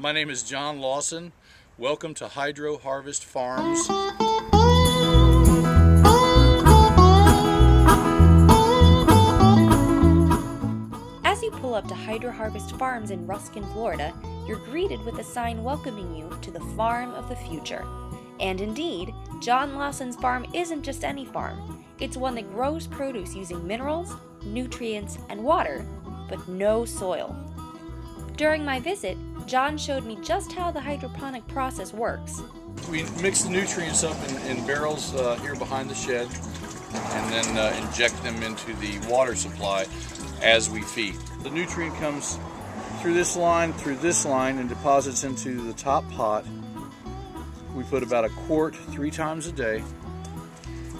My name is John Lawson. Welcome to Hydro Harvest Farms. As you pull up to Hydro Harvest Farms in Ruskin, Florida, you're greeted with a sign welcoming you to the farm of the future. And indeed, John Lawson's farm isn't just any farm. It's one that grows produce using minerals, nutrients, and water, but no soil. During my visit, John showed me just how the hydroponic process works. We mix the nutrients up in barrels here behind the shed, and then inject them into the water supply as we feed. The nutrient comes through this line, and deposits into the top pot. We put about a quart 3 times a day,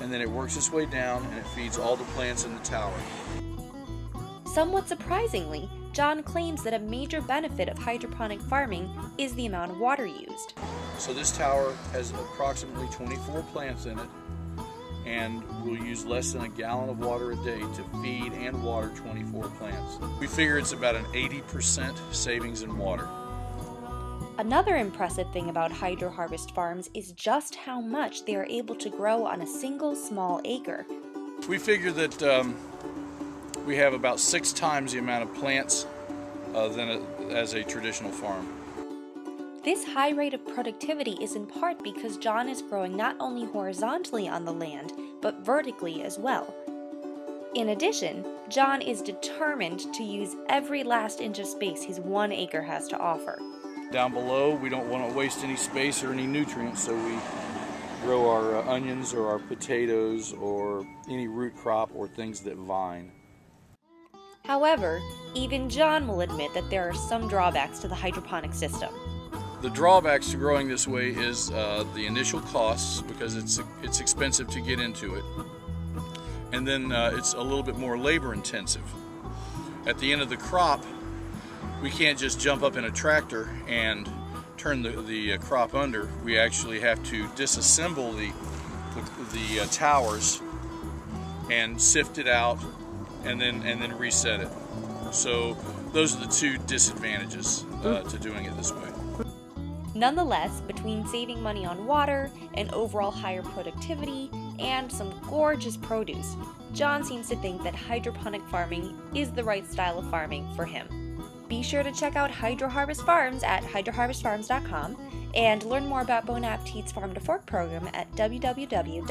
and then it works its way down and it feeds all the plants in the tower. Somewhat surprisingly, John claims that a major benefit of hydroponic farming is the amount of water used. So this tower has approximately 24 plants in it, and we'll use less than a gallon of water a day to feed and water 24 plants. We figure it's about an 80% savings in water. Another impressive thing about Hydro Harvest Farms is just how much they are able to grow on a single small acre. We figure that we have about 6 times the amount of plants as a traditional farm. This high rate of productivity is in part because John is growing not only horizontally on the land, but vertically as well. In addition, John is determined to use every last inch of space his 1 acre has to offer. Down below, we don't want to waste any space or any nutrients, so we grow our onions or our potatoes or any root crop or things that vine. However, even John will admit that there are some drawbacks to the hydroponic system. The drawbacks to growing this way is the initial costs, because it's expensive to get into it, and then it's a little bit more labor intensive. At the end of the crop, we can't just jump up in a tractor and turn the crop under. We actually have to disassemble the towers and sift it out, and then reset it. So those are the 2 disadvantages to doing it this way. Nonetheless, between saving money on water and overall higher productivity and some gorgeous produce, John seems to think that hydroponic farming is the right style of farming for him. Be sure to check out Hydro Harvest Farms at hydroharvestfarms.com and learn more about Bon Appetit's Farm to Fork program at www.bamco.com.